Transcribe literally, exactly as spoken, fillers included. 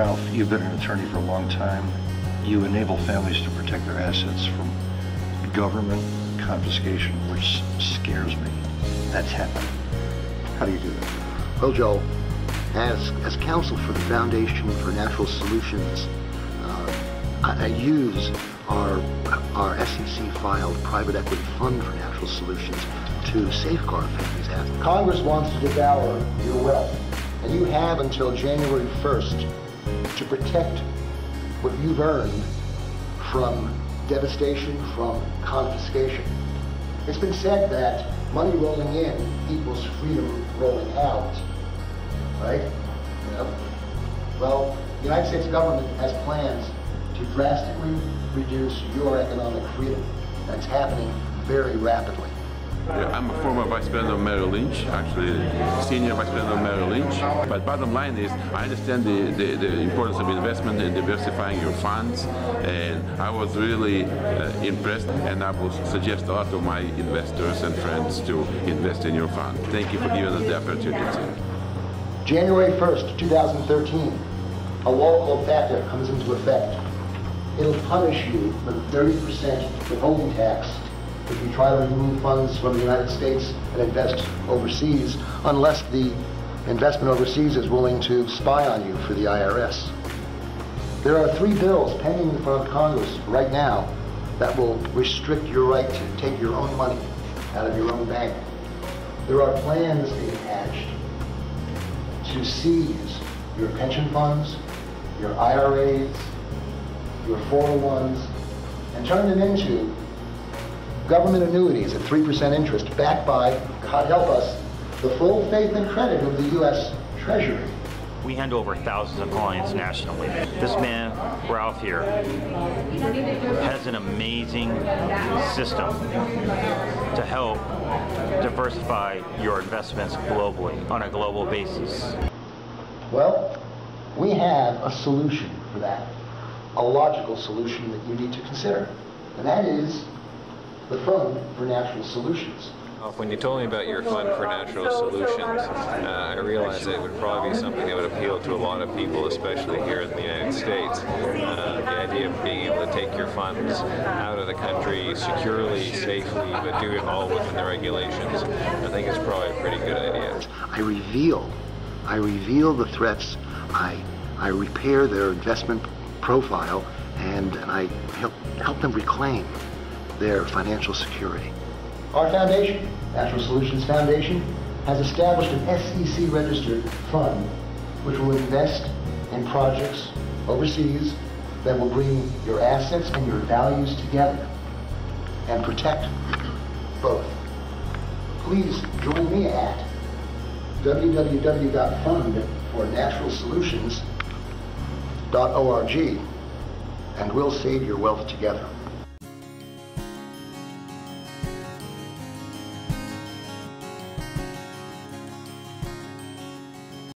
Ralph, you've been an attorney for a long time. You enable families to protect their assets from government confiscation, which scares me. That's happened. How do you do that? Well, Joel, as, as counsel for the Foundation for Natural Solutions, uh, I, I use our, our S E C-filed private equity fund for natural solutions to safeguard families' assets. Congress wants to devour your wealth, and you have until January first to protect what you've earned from devastation, from confiscation. It's been said that money rolling in equals freedom rolling out, right? You know? Well, the United States government has plans to drastically reduce your economic freedom. That's happening very rapidly. Yeah, I'm a former vice president of Merrill Lynch, actually senior vice president of Merrill Lynch. But bottom line is, I understand the, the, the importance of investment and diversifying your funds. And I was really uh, impressed, and I will suggest a lot of my investors and friends to invest in your fund. Thank you for giving us the opportunity. January first, two thousand thirteen, a law called FATCA comes into effect. It'll punish you with thirty percent withholding tax if you try to remove funds from the United States and invest overseas, unless the investment overseas is willing to spy on you for the I R S. There are three bills pending in front of Congress right now that will restrict your right to take your own money out of your own bank. There are plans being hatched to seize your pension funds, your I R As, your four oh ones, and turn them into government annuities at three percent interest, backed by, God help us, the full faith and credit of the U S Treasury. We hand over thousands of clients nationally. This man, Ralph here, has an amazing system to help diversify your investments globally, on a global basis. Well, we have a solution for that, a logical solution that you need to consider, and that is the Fund for Natural Solutions. When you told me about your Fund for Natural Solutions, uh, I realized it would probably be something that would appeal to a lot of people, especially here in the United States. Uh, the idea of being able to take your funds out of the country securely, safely, but do it all within the regulations, I think it's probably a pretty good idea. I reveal, I reveal the threats, I, I repair their investment profile, and, and I help, help them reclaim their financial security. Our foundation, Natural Solutions Foundation, has established an S E C-registered fund which will invest in projects overseas that will bring your assets and your values together and protect both. Please join me at w w w dot fund for natural solutions dot org, and we'll save your wealth together.